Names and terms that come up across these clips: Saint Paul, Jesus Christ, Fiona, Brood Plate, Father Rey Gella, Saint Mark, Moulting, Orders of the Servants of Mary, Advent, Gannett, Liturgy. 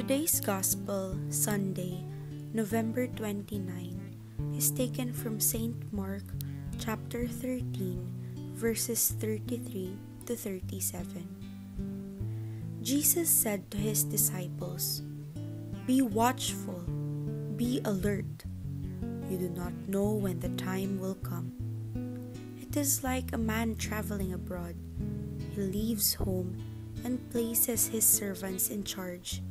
Today's Gospel, Sunday, November 29, is taken from Saint Mark chapter 13, verses 33 to 37. Jesus said to his disciples, "Be watchful, be alert. You do not know when the time will come. It is like a man traveling abroad. He leaves home and places his servants in charge,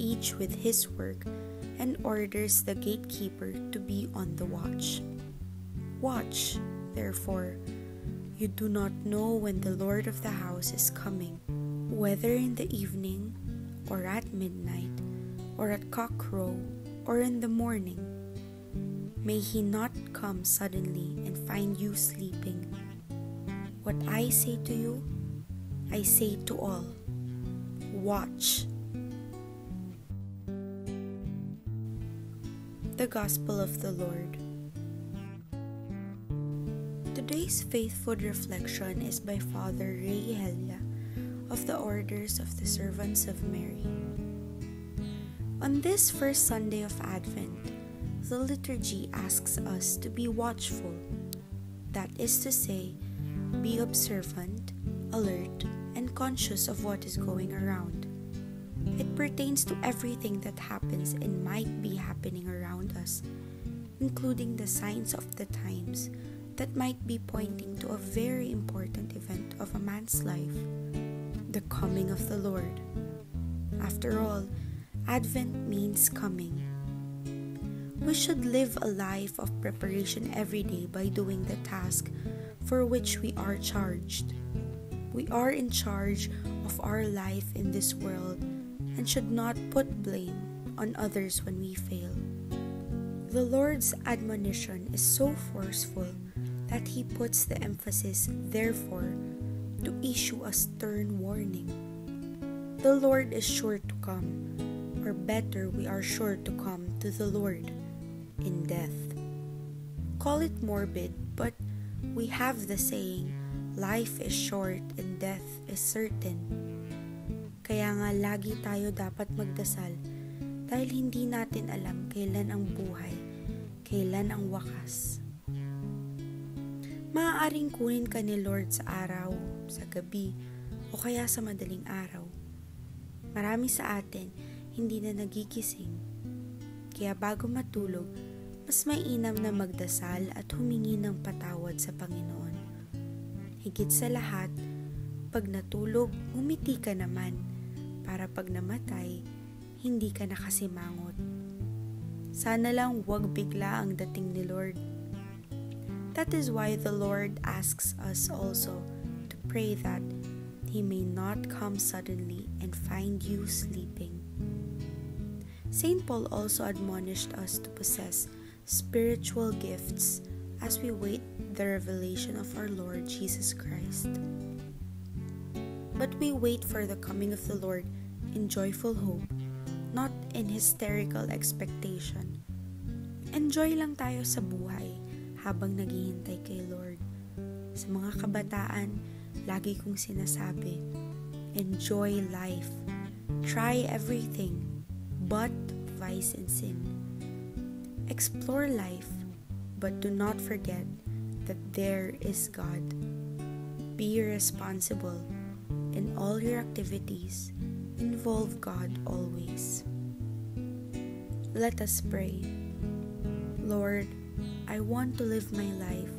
each with his work, and orders the gatekeeper to be on the watch. Watch, therefore. You do not know when the Lord of the house is coming, whether in the evening, or at midnight, or at cockcrow, or in the morning. May he not come suddenly and find you sleeping. What I say to you, I say to all, watch." The Gospel of the Lord. Today's faithful reflection is by Father Rey Gella of the Orders of the Servants of Mary. On this first Sunday of Advent, the liturgy asks us to be watchful, that is to say, be observant, alert, and conscious of what is going around. It pertains to everything that happens and might be happening around us, including the signs of the times that might be pointing to a very important event of a man's life, the coming of the Lord. After all, Advent means coming. We should live a life of preparation every day by doing the task for which we are charged. We are in charge of our life in this world and should not put blame on others when we fail. The Lord's admonition is so forceful that he puts the emphasis, therefore, to issue a stern warning. The Lord is sure to come, or better, we are sure to come to the Lord in death. Call it morbid, but we have the saying, life is short and death is certain. Kaya nga lagi tayo dapat magdasal dahil hindi natin alam kailan ang buhay, kailan ang wakas. Maaaring kunin ka ni Lord sa araw, sa gabi, o kaya sa madaling araw. Marami sa atin hindi na nagigising. Kaya bago matulog, mas mainam na magdasal at humingi ng patawad sa Panginoon. Higit sa lahat, pag natulog, umiti ka naman para pag namatay, hindi ka na kasimangot. Sana lang huwag bigla ang dating ni Lord. That is why the Lord asks us also to pray that He may not come suddenly and find you sleeping. Saint Paul also admonished us to possess spiritual gifts as we wait the revelation of our Lord Jesus Christ. But we wait for the coming of the Lord in joyful hope, not in hysterical expectation. Enjoy lang tayo sa buhay habang naghihintay kay Lord. Sa mga kabataan, lagi kong sinasabi, enjoy life. Try everything, but vice and sin. Explore life, but do not forget that there is God. Be responsible in all your activities. Involve God always. Let us pray. Lord, I want to live my life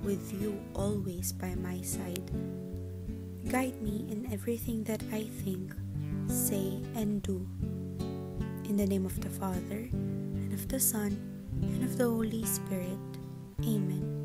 with you always by my side. Guide me in everything that I think, say, and do. In the name of the Father, and of the Son, and of the Holy Spirit. Amen.